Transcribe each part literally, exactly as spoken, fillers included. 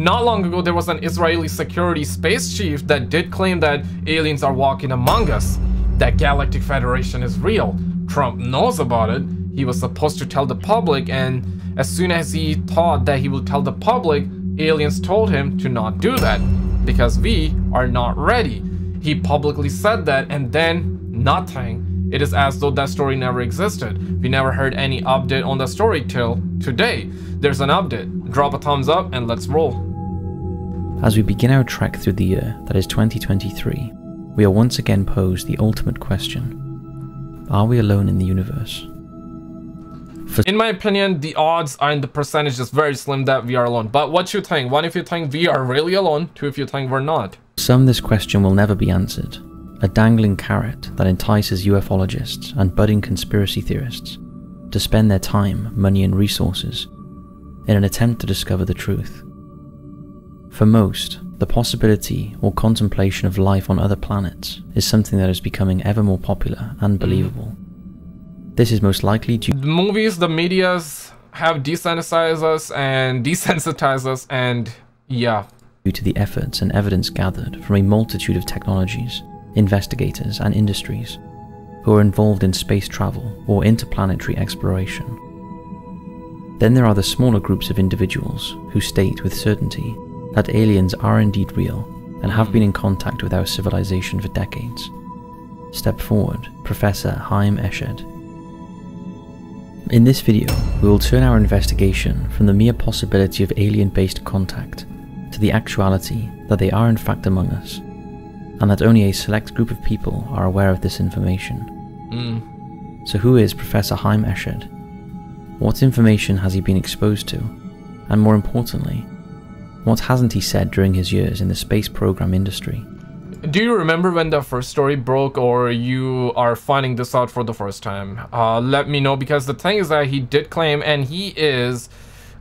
Not long ago, there was an Israeli security space chief that did claim that aliens are walking among us, that Galactic Federation is real. Trump knows about it. He was supposed to tell the public, and as soon as he thought that he would tell the public, aliens told him to not do that because we are not ready. He publicly said that, and then nothing. It is as though that story never existed. We never heard any update on the story till today. There's an update. Drop a thumbs up and let's roll. As we begin our trek through the year that is twenty twenty-three, we are once again posed the ultimate question. Are we alone in the universe? For in my opinion, the odds and the percentage is very slim that we are alone. But what you think? One, if you think we are really alone. Two, if you think we're not. Some, this question will never be answered. A dangling carrot that entices U F O logists and budding conspiracy theorists to spend their time, money and resources in an attempt to discover the truth. For most, the possibility or contemplation of life on other planets is something that is becoming ever more popular and believable. This is most likely due to the movies, the medias have desensitized us and desensitized us and yeah. Due to the efforts and evidence gathered from a multitude of technologies, investigators and industries who are involved in space travel or interplanetary exploration. Then there are the smaller groups of individuals who state with certainty that aliens are indeed real and have been in contact with our civilization for decades. Step forward, Professor Haim Eshed. In this video, we will turn our investigation from the mere possibility of alien-based contact to the actuality that they are in fact among us, and that only a select group of people are aware of this information. Mm. So who is Professor Haim Eshed? What information has he been exposed to? And more importantly, what hasn't he said during his years in the space program industry? Do you remember when the first story broke, or you are finding this out for the first time? Uh, let me know, because the thing is that he did claim, and he is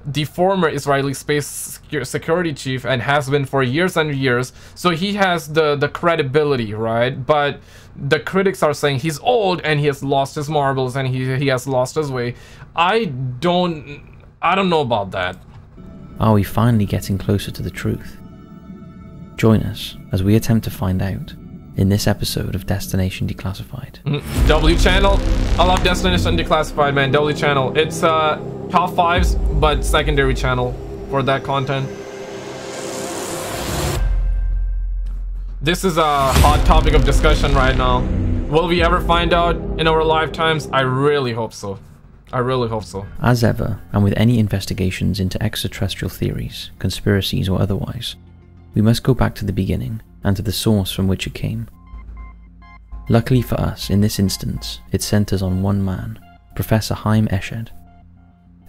the former Israeli space security chief and has been for years and years, so he has the the credibility, right? But the critics are saying he's old and he has lost his marbles and he he has lost his way. I don't I don't know about that. Are we finally getting closer to the truth? Join us as we attempt to find out in this episode of Destination Declassified. W Channel, I love Destination Declassified, man. W Channel, it's uh top fives, but secondary channel for that content. This is a hot topic of discussion right now. Will we ever find out in our lifetimes? I really hope so. I really hope so. As ever, and with any investigations into extraterrestrial theories, conspiracies or otherwise, we must go back to the beginning and to the source from which it came. Luckily for us, in this instance, it centers on one man, Professor Haim Eshed.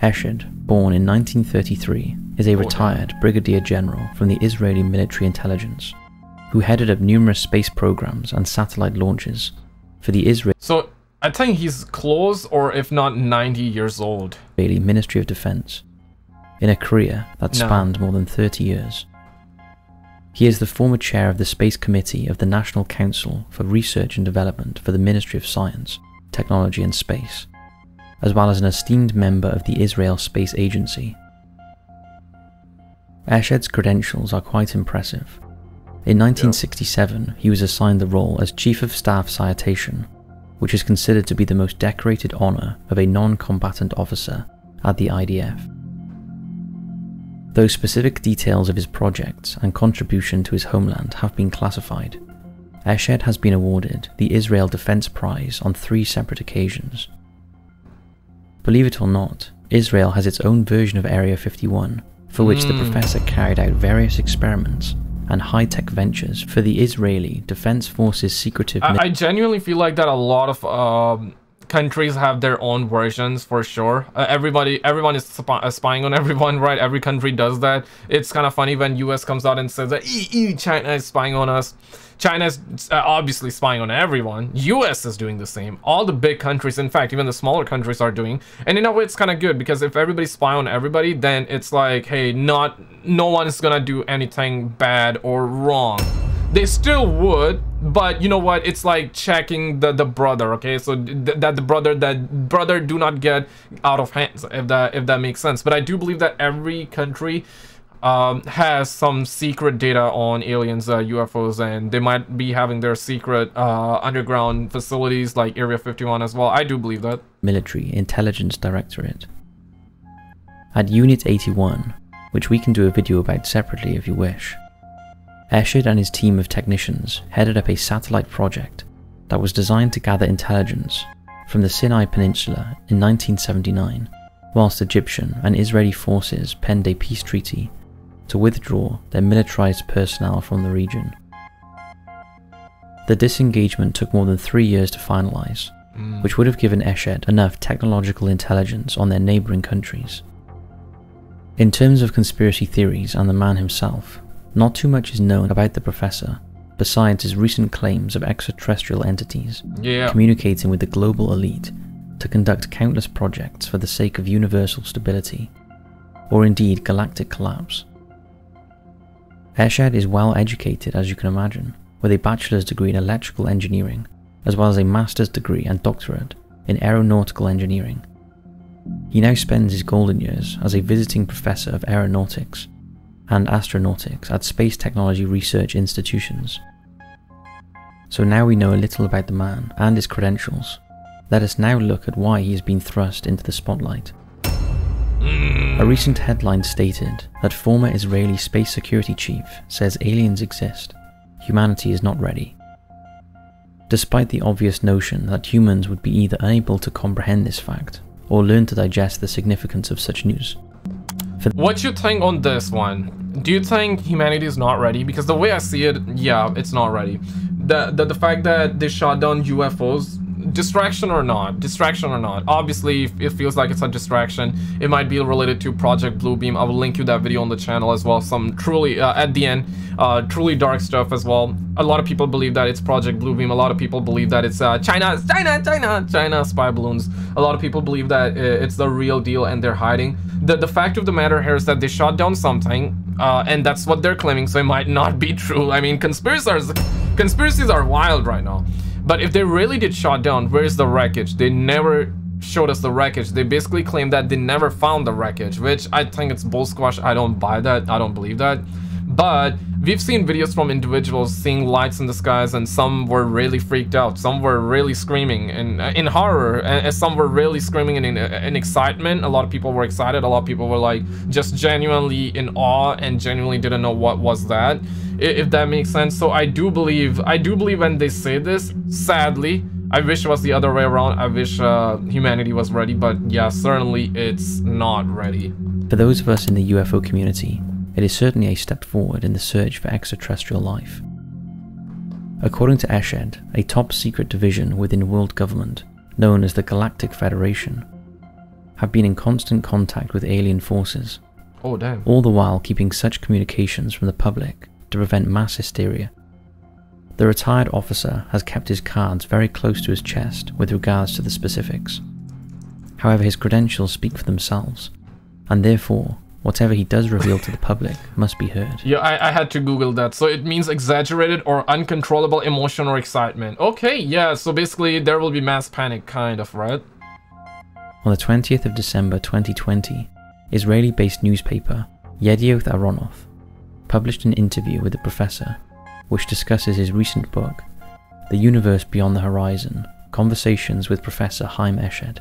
Eshed, born in nineteen thirty-three, is a retired brigadier general from the Israeli military intelligence, who headed up numerous space programs and satellite launches for the Israel. So I think he's close, or if not ninety years old. Israeli Ministry of Defense, in a career that spanned no. more than thirty years. He is the former chair of the Space Committee of the National Council for Research and Development for the Ministry of Science, Technology and Space, as well as an esteemed member of the Israel Space Agency. Eshed's credentials are quite impressive. In nineteen sixty-seven, he was assigned the role as Chief of Staff Citation, which is considered to be the most decorated honor of a non-combatant officer at the I D F. Though specific details of his projects and contribution to his homeland have been classified, Eshed has been awarded the Israel Defense Prize on three separate occasions. Believe it or not, Israel has its own version of Area fifty-one, for which mm. the professor carried out various experiments and high-tech ventures for the Israeli Defense Forces secretive... I, I genuinely feel like that a lot of um, countries have their own versions, for sure. Uh, everybody, everyone is spy spying on everyone, right? Every country does that. It's kind of funny when U S comes out and says that E U, China is spying on us. China's uh, obviously spying on everyone. U S is doing the same. All the big countries, in fact, even the smaller countries are doing. And in a way, it's kind of good, because if everybody spy on everybody, then it's like, hey, not no one is gonna do anything bad or wrong. They still would, but you know what? It's like checking the the brother, okay? So th that the brother that brother do not get out of hands, if that if that makes sense. But I do believe that every country um, has some secret data on aliens, uh, U F Os, and they might be having their secret uh, underground facilities like Area fifty-one as well. I do believe that. Military Intelligence Directorate. At Unit eighty-one, which we can do a video about separately if you wish, Eshed and his team of technicians headed up a satellite project that was designed to gather intelligence from the Sinai Peninsula in nineteen seventy-nine, whilst Egyptian and Israeli forces penned a peace treaty to withdraw their militarized personnel from the region. The disengagement took more than three years to finalize, mm. which would have given Eshed enough technological intelligence on their neighboring countries. In terms of conspiracy theories and the man himself, not too much is known about the professor, besides his recent claims of extraterrestrial entities yeah. communicating with the global elite to conduct countless projects for the sake of universal stability, or indeed galactic collapse. Eshed is well educated, as you can imagine, with a bachelor's degree in electrical engineering, as well as a master's degree and doctorate in aeronautical engineering. He now spends his golden years as a visiting professor of aeronautics and astronautics at space technology research institutions. So now we know a little about the man and his credentials. Let us now look at why he has been thrust into the spotlight. A recent headline stated that former Israeli space security chief says aliens exist, humanity is not ready. Despite the obvious notion that humans would be either unable to comprehend this fact or learn to digest the significance of such news. For what you think on this one? Do you think humanity is not ready? Because the way I see it, yeah, it's not ready. The, the, the fact that they shot down U F Os, distraction or not, distraction or not, obviously it feels like it's a distraction. It might be related to Project Blue Beam. I will link you that video on the channel as well. Some truly, uh, at the end, uh, truly dark stuff as well. A lot of people believe that it's Project Blue Beam. A lot of people believe that it's uh, China, China, China, China spy balloons. A lot of people believe that it's the real deal and they're hiding. The, the fact of the matter here is that they shot down something uh, and that's what they're claiming, so it might not be true. I mean, conspiracies, conspiracies are wild right now. But if they really did shot down, where's the wreckage? They never showed us the wreckage. They basically claimed that they never found the wreckage, which I think it's bull squash. I don't buy that. I don't believe that. But we've seen videos from individuals seeing lights in the skies, and some were really freaked out. Some were really screaming in, in horror, and some were really screaming in, in, in excitement. A lot of people were excited. A lot of people were like just genuinely in awe and genuinely didn't know what was that. If that makes sense. So I do believe, I do believe when they say this, sadly, I wish it was the other way around. I wish uh, humanity was ready, but yeah, certainly it's not ready. For those of us in the U F O community, it is certainly a step forward in the search for extraterrestrial life. According to Eshed, a top secret division within world government, known as the Galactic Federation, have been in constant contact with alien forces. Oh, damn. All the while keeping such communications from the public to prevent mass hysteria. The retired officer has kept his cards very close to his chest with regards to the specifics. However, his credentials speak for themselves, and therefore, whatever he does reveal to the public must be heard. Yeah, I, I had to Google that. So it means exaggerated or uncontrollable emotion or excitement. Okay, yeah, so basically there will be mass panic, kind of, right? On the twentieth of December twenty twenty, Israeli-based newspaper Yedioth Ahronoth published an interview with the professor, which discusses his recent book, The Universe Beyond the Horizon, Conversations with Professor Haim Eshed.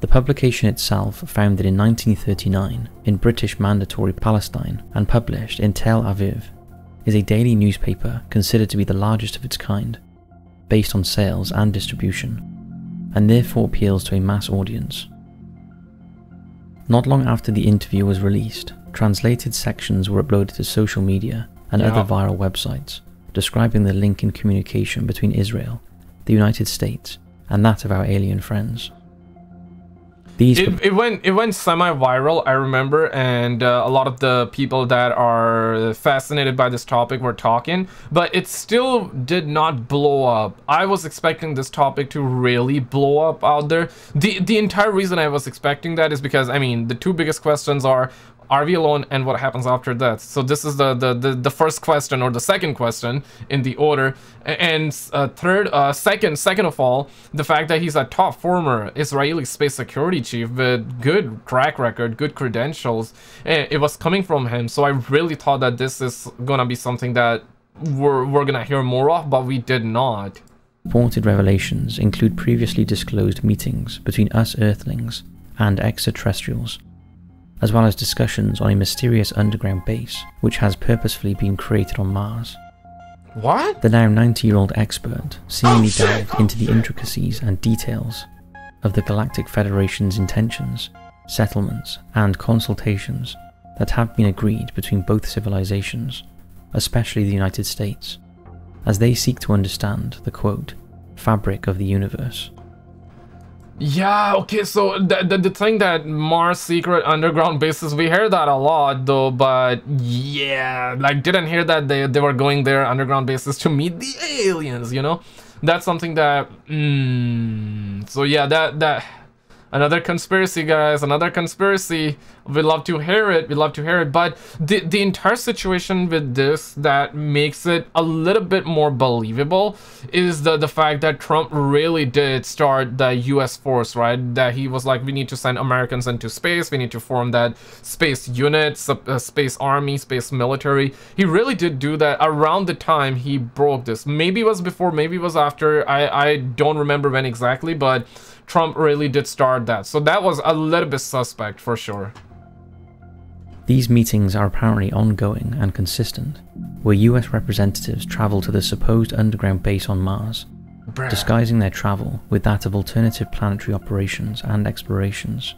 The publication itself, founded in nineteen thirty-nine in British Mandatory Palestine and published in Tel Aviv, is a daily newspaper considered to be the largest of its kind, based on sales and distribution, and therefore appeals to a mass audience. Not long after the interview was released, translated sections were uploaded to social media and yeah. other viral websites, describing the link in communication between Israel, the United States, and that of our alien friends. It, it went it went semi-viral, I remember, and uh, a lot of the people that are fascinated by this topic were talking, but it still did not blow up. I was expecting this topic to really blow up out there. The, the entire reason I was expecting that is because, I mean, the two biggest questions are, Are we alone, and what happens after that? So this is the the the, the first question, or the second question in the order. And uh, third, uh, second, second of all, the fact that he's a top former Israeli space security chief with good track record, good credentials. It was coming from him, so I really thought that this is gonna be something that we're we're gonna hear more of, but we did not. Reported revelations include previously disclosed meetings between us Earthlings and extraterrestrials, as well as discussions on a mysterious underground base which has purposefully been created on Mars. What? The now ninety-year-old expert seemingly oh, dived into the intricacies and details of the Galactic Federation's intentions, settlements, and consultations that have been agreed between both civilizations, especially the United States, as they seek to understand the, quote, fabric of the universe. Yeah, okay, so the, the, the thing that Mars secret underground bases, we hear that a lot though, but yeah, like didn't hear that they, they were going there underground bases to meet the aliens, you know? That's something that, mm, so yeah, that, that, another conspiracy, guys, another conspiracy. We love to hear it, we love to hear it, but the, the entire situation with this that makes it a little bit more believable is the, the fact that Trump really did start the U S force, right? That he was like, we need to send Americans into space, we need to form that space unit, sub, uh, space army, space military. He really did do that around the time he broke this. Maybe it was before, maybe it was after, I, I don't remember when exactly, but Trump really did start that. So that was a little bit suspect for sure. These meetings are apparently ongoing and consistent, where U S representatives travel to the supposed underground base on Mars, Bruh. disguising their travel with that of alternative planetary operations and explorations.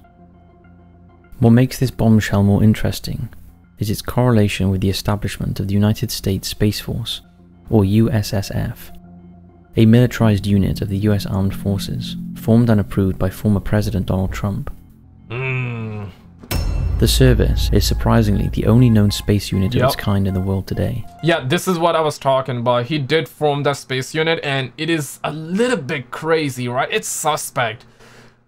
What makes this bombshell more interesting is its correlation with the establishment of the United States Space Force, or U S S F, a militarized unit of the U S Armed Forces, formed and approved by former President Donald Trump. Mm. The service is surprisingly the only known space unit yep. of its kind in the world today. Yeah, this is what I was talking about. He did form that space unit, and it is a little bit crazy, right? It's suspect.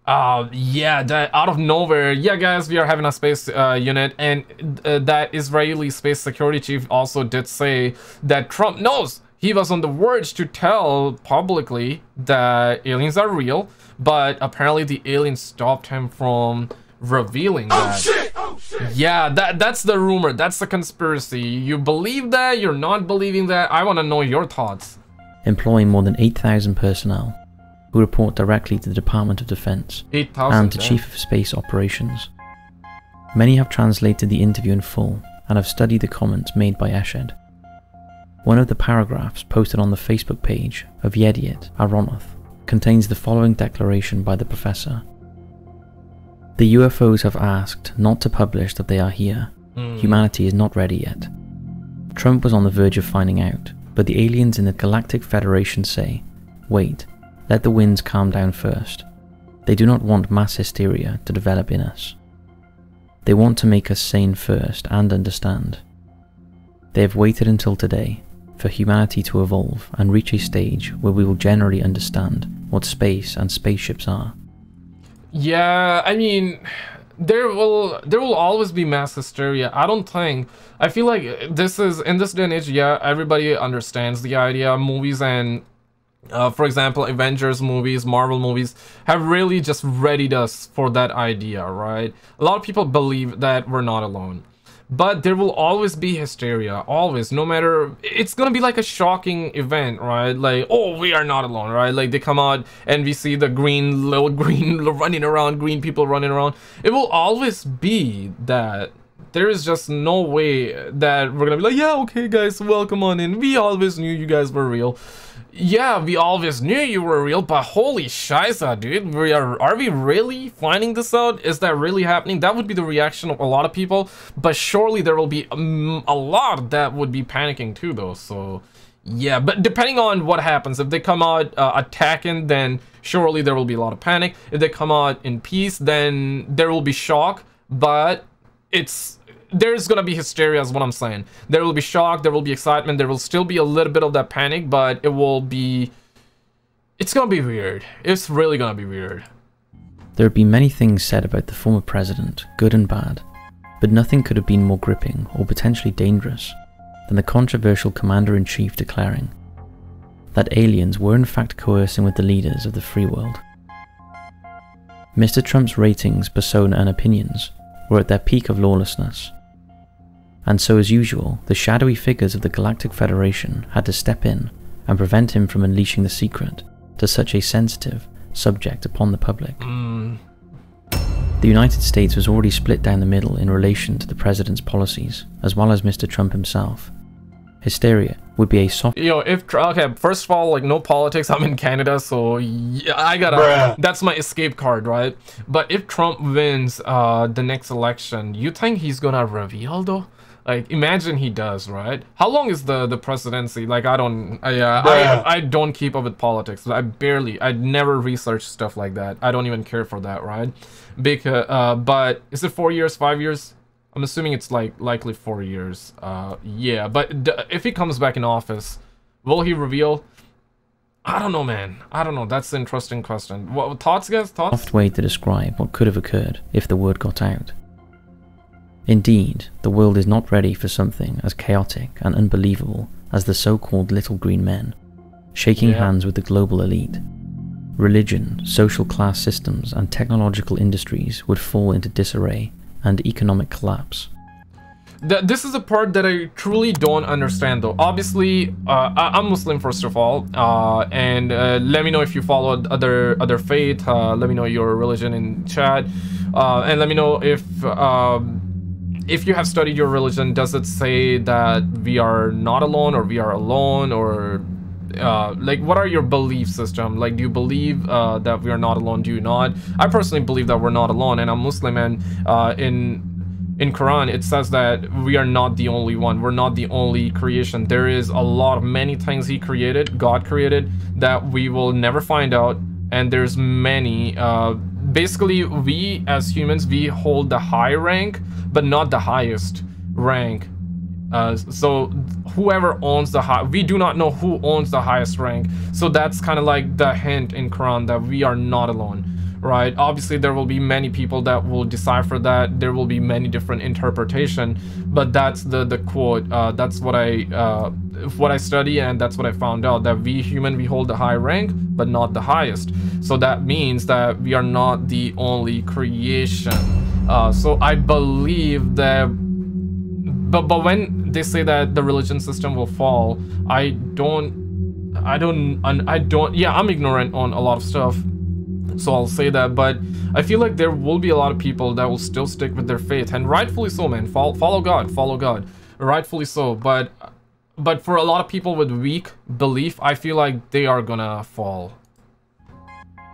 Uh, yeah, that out of nowhere. Yeah, guys, we are having a space uh, unit, and uh, that Israeli space security chief also did say that Trump knows. He was on the verge to tell publicly that aliens are real, but apparently the aliens stopped him from revealing that. Oh, shit. Oh, shit. Yeah, that that's the rumor. That's the conspiracy. You believe that? You're not believing that? I want to know your thoughts. Employing more than eight thousand personnel who report directly to the Department of Defense and the Chief of Space Operations. Many have translated the interview in full and have studied the comments made by Eshed. One of the paragraphs posted on the Facebook page of Yedioth Ahronoth contains the following declaration by the professor. The U F Os have asked not to publish that they are here. Mm. Humanity is not ready yet. Trump was on the verge of finding out, but the aliens in the Galactic Federation say, wait, let the winds calm down first. They do not want mass hysteria to develop in us. They want to make us sane first and understand. They have waited until today for humanity to evolve and reach a stage where we will generally understand what space and spaceships are. Yeah, I mean, there will there will always be mass hysteria. I don't think, I feel like this is, in this day and age, yeah, everybody understands the idea. Movies and, uh, for example, Avengers movies, Marvel movies, have really just readied us for that idea, right? A lot of people believe that we're not alone. But there will always be hysteria, always, no matter, it's gonna be like a shocking event, right? Like, oh, we are not alone, right? Like, they come out and we see the green, little green running around, green people running around. It will always be that. There is just no way that we're gonna be like, yeah, okay, guys, welcome on in. We always knew you guys were real. Yeah, we always knew you were real, but holy shiza, dude, we are are we really finding this out? Is that really happening? That would be the reaction of a lot of people, but surely there will be um, a lot that would be panicking too, though. So yeah, but depending on what happens, if they come out uh, attacking, then surely there will be a lot of panic. If they come out in peace, then there will be shock, but it's there's gonna be hysteria is what I'm saying. There will be shock, there will be excitement, there will still be a little bit of that panic, but it will be... It's gonna be weird. It's really gonna be weird. There have been many things said about the former president, good and bad, But nothing could have been more gripping or potentially dangerous than the controversial Commander-in-Chief declaring that aliens were in fact coercing with the leaders of the free world. Mister Trump's ratings, persona and opinions were at their peak of lawlessness, and so as usual, the shadowy figures of the Galactic Federation had to step in and prevent him from unleashing the secret to such a sensitive subject upon the public. Mm. The United States was already split down the middle in relation to the President's policies, as well as Mister Trump himself. Hysteria would be a soft- Yo, if- okay, first of all, like, no politics, I'm in Canada, so yeah, I gotta- Bruh. That's my escape card, right? But if Trump wins uh, the next election, you think he's gonna reveal, though? Like, imagine he does, right? How long is the, the presidency? Like, I don't... I, uh, I, I don't keep up with politics. I barely... I never research stuff like that. I don't even care for that, right? Because, uh, but is it four years, five years? I'm assuming it's, like, likely four years. Uh, yeah, but d if he comes back in office, will he reveal? I don't know, man. I don't know. That's an interesting question. What, thoughts, guys? Thoughts? Soft way to describe what could have occurred if the word got out. Indeed, the world is not ready for something as chaotic and unbelievable as the so-called little green men, shaking yeah. hands with the global elite. Religion, social class systems, and technological industries would fall into disarray and economic collapse. This is the part that I truly don't understand, though. Obviously, uh, I'm Muslim, first of all, uh, and uh, let me know if you follow other other faith. Uh, let me know your religion in chat, uh, and let me know if. Uh, If you have studied your religion, does it say that we are not alone or we are alone or uh, like what are your belief system? Like, do you believe uh, that we are not alone? Do you not? I personally believe that we're not alone, and I'm Muslim, and uh, in in Quran it says that we are not the only one. We're not the only creation. There is a lot of many things he created, God created, that we will never find out, and there's many. Uh, basically, we as humans, we hold the high rank, but not the highest rank. Uh, so whoever owns the high, we do not know who owns the highest rank. So that's kind of like the hint in Quran that we are not alone, right? Obviously, there will be many people that will decipher that. There will be many different interpretation, but that's the the quote. Uh, that's what I uh, what I study, and that's what I found out, that we human, we hold the high rank, but not the highest. So that means that we are not the only creation. Uh, so I believe that, but but when they say that the religion system will fall, I don't, I don't, I don't. Yeah, I'm ignorant on a lot of stuff, so I'll say that. But I feel like there will be a lot of people that will still stick with their faith, and rightfully so, man. Follow, follow God, follow God, rightfully so. But but for a lot of people with weak belief, I feel like they are gonna fall.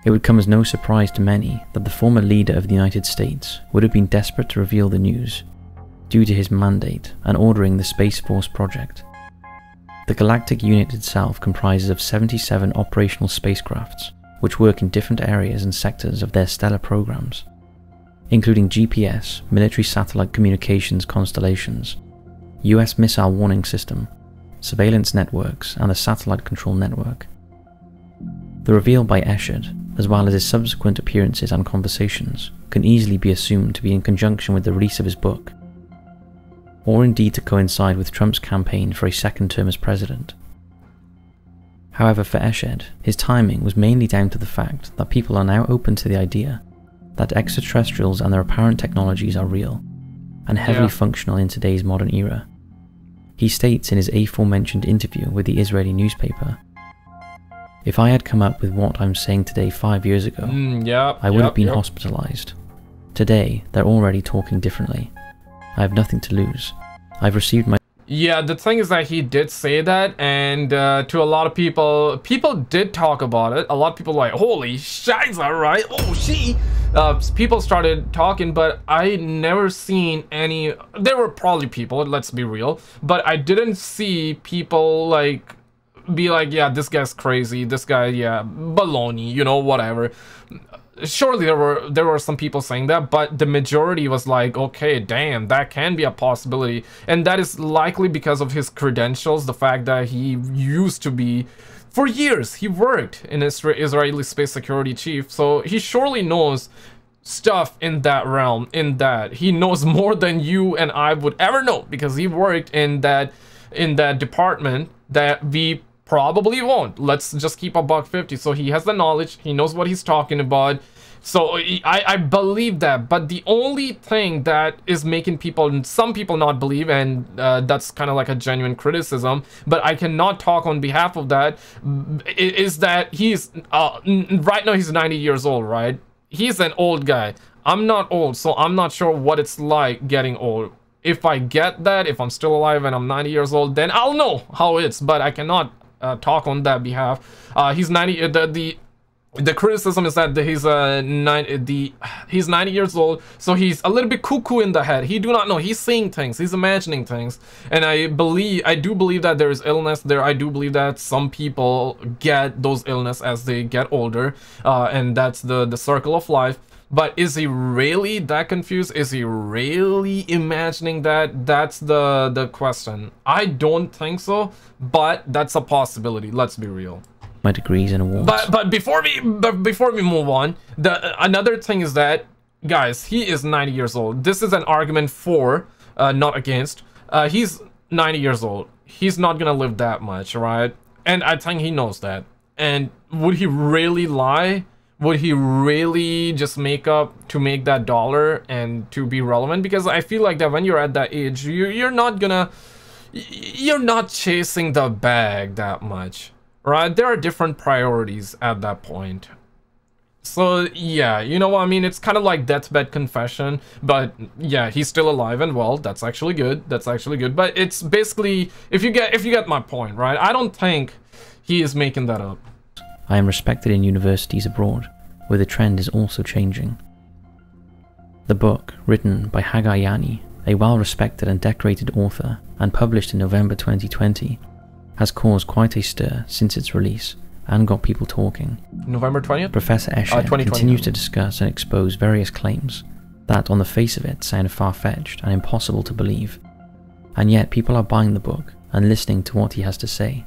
It would come as no surprise to many that the former leader of the United States would have been desperate to reveal the news due to his mandate and ordering the Space Force project. The Galactic Unit itself comprises of seventy-seven operational spacecrafts which work in different areas and sectors of their stellar programs, including G P S, military satellite communications constellations, U S missile warning system, surveillance networks, and the satellite control network. The reveal by Eshed, as well as his subsequent appearances and conversations, can easily be assumed to be in conjunction with the release of his book, or indeed to coincide with Trump's campaign for a second term as president. However, for Eshed, his timing was mainly down to the fact that people are now open to the idea that extraterrestrials and their apparent technologies are real, and heavily yeah. functional in today's modern era. He states in his aforementioned interview with the Israeli newspaper, "If I had come up with what I'm saying today five years ago, mm, yep, I would yep, have been yep. hospitalized. Today, they're already talking differently. I have nothing to lose. I've received my..." Yeah, the thing is that he did say that, and uh, to a lot of people, people did talk about it. A lot of people were like, holy shiza, right? Oh, she... Uh, people started talking, but I never seen any... There were probably people, let's be real, but I didn't see people like... be like, yeah, this guy's crazy, this guy, yeah, baloney, you know, whatever. Surely there were there were some people saying that, but the majority was like, okay, damn, that can be a possibility. And that is likely because of his credentials, the fact that he used to be, for years, he worked in Israeli space security chief, so he surely knows stuff in that realm, in that he knows more than you and I would ever know, because he worked in that in that department that we probably won't. Let's just keep a buck fifty. So he has the knowledge, he knows what he's talking about. So I, I believe that, but the only thing that is making people, some people not believe, and uh, that's kind of like a genuine criticism, but I cannot talk on behalf of that, is that he's, uh, right now he's ninety years old, right? He's an old guy. I'm not old, so I'm not sure what it's like getting old. If I get that, if I'm still alive and I'm ninety years old, then I'll know how it's, but I cannot uh, talk on that behalf. Uh, he's ninety, the... the The criticism is that he's uh nine, the he's ninety years old, so he's a little bit cuckoo in the head. He do not know. He's seeing things. He's imagining things. And I believe, I do believe that there is illness there. I do believe that some people get those illness as they get older, uh, and that's the the circle of life. But is he really that confused? Is he really imagining that? That's the the question. I don't think so, but that's a possibility. Let's be real. My degrees and awards. But but before we but before we move on, the another thing is that, guys, he is ninety years old. This is an argument for, uh, not against. Uh, he's ninety years old. He's not gonna live that much, right? And I think he knows that. And would he really lie? Would he really just make up to make that dollar and to be relevant? Because I feel like that when you're at that age, you you're not gonna, you're not chasing the bag that much. Right, there are different priorities at that point. So yeah, you know what I mean, it's kind of like deathbed confession, but yeah, he's still alive and well. That's actually good, that's actually good. But it's basically, if you get if you get my point, right? I don't think he is making that up. I am respected in universities abroad, where the trend is also changing. The book, written by Haggai Yanni, a well-respected and decorated author, and published in November twenty twenty, has caused quite a stir since its release and got people talking. November twentieth? Professor Eshed uh, continues to discuss and expose various claims that on the face of it sound far-fetched and impossible to believe, and yet people are buying the book and listening to what he has to say.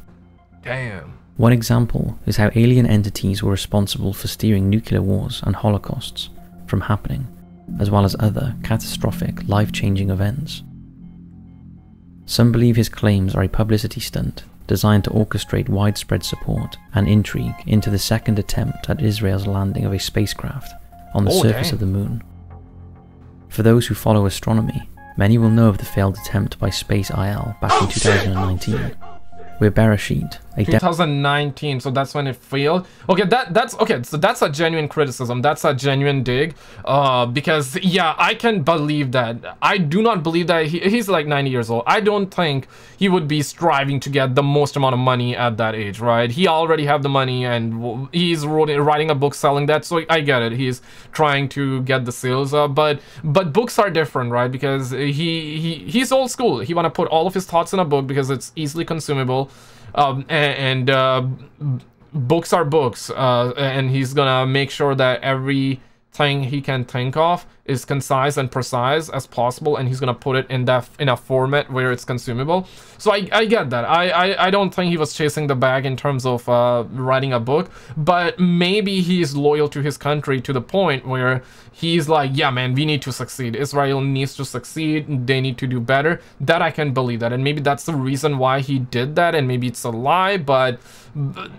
Damn. One example is how alien entities were responsible for steering nuclear wars and holocausts from happening, as well as other catastrophic, life-changing events. Some believe his claims are a publicity stunt designed to orchestrate widespread support and intrigue into the second attempt at Israel's landing of a spacecraft on the oh, surface dang. of the moon. For those who follow astronomy, many will know of the failed attempt by Space I L back in two thousand nineteen, where Beresheet, a twenty nineteen, so that's when it failed. Okay, that that's okay. So that's a genuine criticism. That's a genuine dig. Uh, because yeah, I can believe that. I do not believe that he, he's like ninety years old. I don't think he would be striving to get the most amount of money at that age, right? He already have the money, and he's writing a book, selling that. So I get it. He's trying to get the sales up, but but books are different, right? Because he he he's old school. He want to put all of his thoughts in a book because it's easily consumable. Um, and, and uh, books are books, uh, and he's gonna make sure that everything he can think of is concise and precise as possible, and he's gonna put it in that in a format where it's consumable. So I, I get that. I, I I don't think he was chasing the bag in terms of uh, writing a book, but maybe he's loyal to his country to the point where he's like, yeah, man, we need to succeed. Israel needs to succeed. They need to do better. That I can believe that, and maybe that's the reason why he did that, and maybe it's a lie. But, but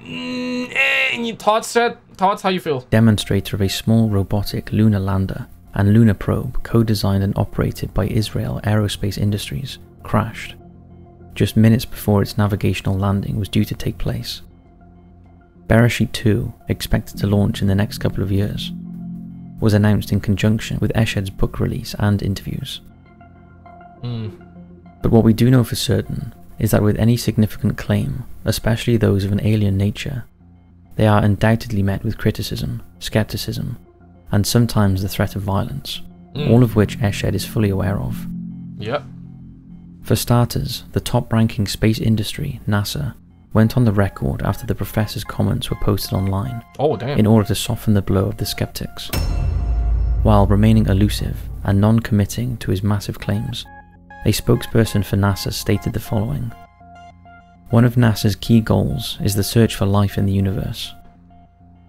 any thoughts, Chet? Thoughts? How you feel? Demonstrator of a small robotic lunar lander and lunar probe co-designed and operated by Israel Aerospace Industries crashed just minutes before its navigational landing was due to take place. Beresheet two, expected to launch in the next couple of years, was announced in conjunction with Eshed's book release and interviews. Mm. But what we do know for certain is that with any significant claim, especially those of an alien nature, they are undoubtedly met with criticism, skepticism, and sometimes the threat of violence, mm. all of which Eshed is fully aware of. Yep. For starters, the top-ranking space industry, NASA, went on the record after the professor's comments were posted online oh, damn. in order to soften the blow of the skeptics, while remaining elusive and non-committing to his massive claims. A spokesperson for NASA stated the following. One of NASA's key goals is the search for life in the universe.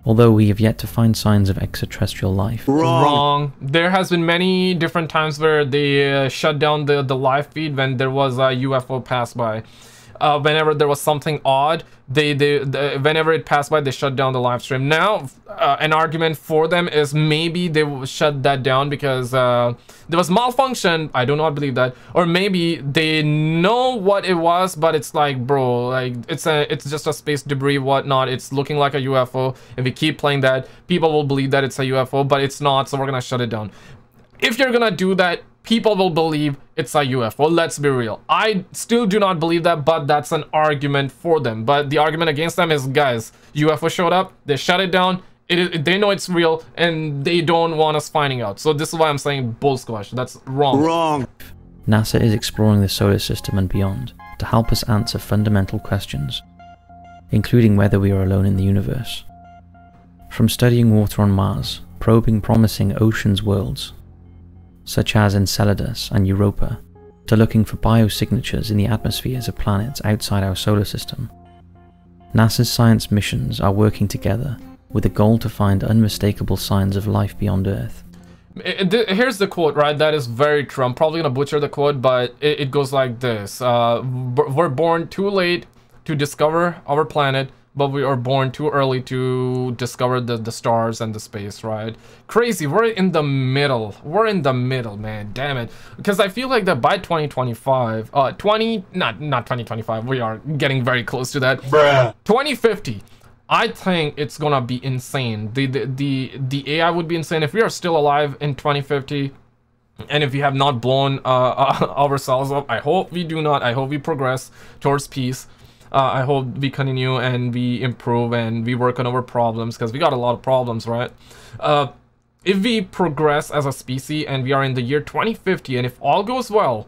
although we have yet to find signs of extraterrestrial life. Wrong. Wrong. There has been many different times where they uh, shut down the, the live feed when there was a U F O pass by. Uh, whenever there was something odd, they, they, they whenever it passed by, they shut down the live stream. Now, uh, an argument for them is maybe they will shut that down because uh, there was malfunction. I do not believe that. Or maybe they know what it was, but it's like, bro, like it's a, it's just a space debris, whatnot. It's looking like a U F O. If we keep playing that, people will believe that it's a U F O, but it's not. So we're gonna shut it down. If you're gonna do that, people will believe it's a U F O. Let's be real. I still do not believe that, but that's an argument for them. But the argument against them is, guys, U F O showed up, they shut it down, it, it, they know it's real, and they don't want us finding out. So this is why I'm saying bull squash. That's wrong. Wrong. NASA is exploring the solar system and beyond to help us answer fundamental questions, including whether we are alone in the universe. From studying water on Mars, probing promising oceans worlds, such as Enceladus and Europa, to looking for biosignatures in the atmospheres of planets outside our solar system. NASA's science missions are working together with a goal to find unmistakable signs of life beyond Earth. Here's the quote, right? That is very true. I'm probably going to butcher the quote, but it goes like this. Uh, we're born too late to discover our planet, but we are born too early to discover the, the stars and the space, right? Crazy. We're in the middle. We're in the middle, man. Damn it. Because I feel like that by twenty twenty-five, uh, twenty, not, not twenty twenty-five, we are getting very close to that. Bruh. twenty fifty, I think it's gonna be insane. The, the, the, the A I would be insane. If we are still alive in twenty fifty, and if we have not blown uh, uh, ourselves up, I hope we do not. I hope we progress towards peace. Uh, I hope we continue and we improve and we work on our problems, because we got a lot of problems, right? Uh, if we progress as a species and we are in the year twenty fifty, and if all goes well,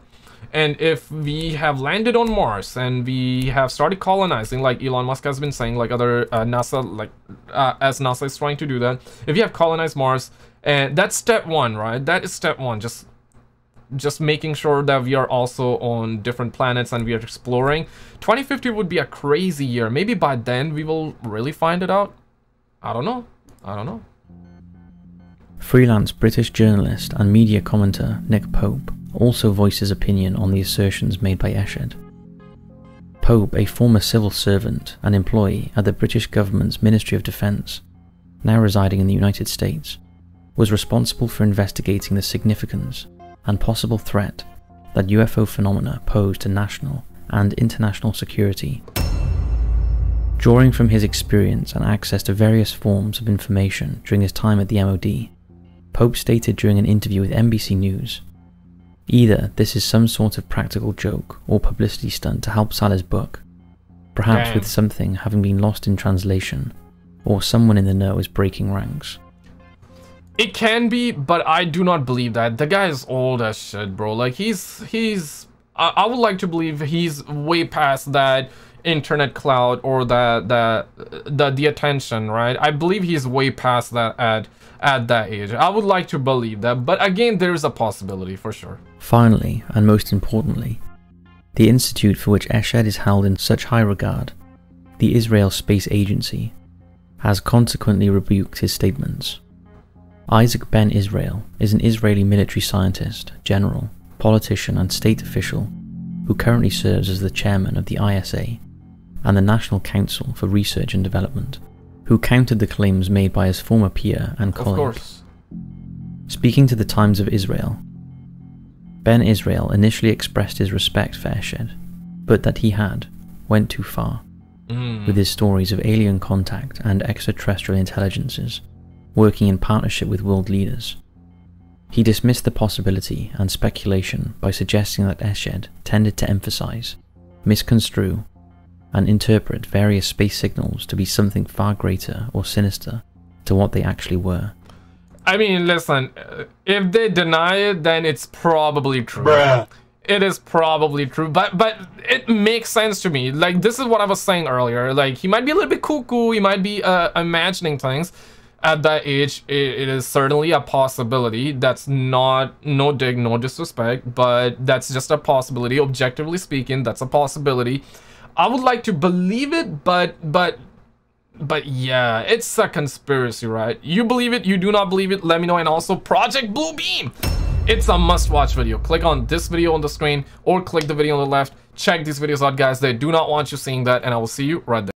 and if we have landed on Mars and we have started colonizing, like Elon Musk has been saying, like other uh, NASA, like uh, as NASA is trying to do that, if you have colonized Mars, and that's step one, right? That is step one. Just just making sure that we are also on different planets and we are exploring. twenty fifty would be a crazy year. Maybe by then we will really find it out. I don't know. I don't know. Freelance British journalist and media commentator Nick Pope also voices opinion on the assertions made by Eshed. Pope, a former civil servant and employee at the British government's Ministry of Defence, now residing in the United States, was responsible for investigating the significance and possible threat that U F O phenomena pose to national and international security. Drawing from his experience and access to various forms of information during his time at the M O D, Pope stated during an interview with N B C News, "Either this is some sort of practical joke or publicity stunt to help sell his book, perhaps Dang. with something having been lost in translation, or someone in the know is breaking ranks." It can be, but I do not believe that. The guy is old as shit, bro. Like, he's... he's... I, I would like to believe he's way past that internet cloud or the, the, the, the attention, right? I believe he's way past that at, at that age. I would like to believe that, but again, there is a possibility for sure. Finally, and most importantly, the institute for which Eshed is held in such high regard, the Israel Space Agency, has consequently rebuked his statements. Isaac Ben Israel is an Israeli military scientist, general, politician and state official who currently serves as the chairman of the I S A and the National Council for Research and Development, who countered the claims made by his former peer and colleague. Of course. Speaking to the Times of Israel, Ben Israel initially expressed his respect for Eshed, but that he had went too far mm. with his stories of alien contact and extraterrestrial intelligences working in partnership with world leaders. He dismissed the possibility and speculation by suggesting that Eshed tended to emphasize, misconstrue, and interpret various space signals to be something far greater or sinister to what they actually were. I mean, listen, if they deny it, then it's probably true. Bruh. It is probably true, but but it makes sense to me. Like, this is what I was saying earlier. Like, he might be a little bit cuckoo, he might be uh, imagining things. At that age, it is certainly a possibility. That's not, no dig, no disrespect, but that's just a possibility. Objectively speaking, that's a possibility. I would like to believe it, but but But yeah, it's a conspiracy, right? You believe it, you do not believe it, let me know. And also Project Blue Beam, it's a must-watch video. Click on this video on the screen or click the video on the left. Check these videos out, guys. They do not want you seeing that, and I will see you right there.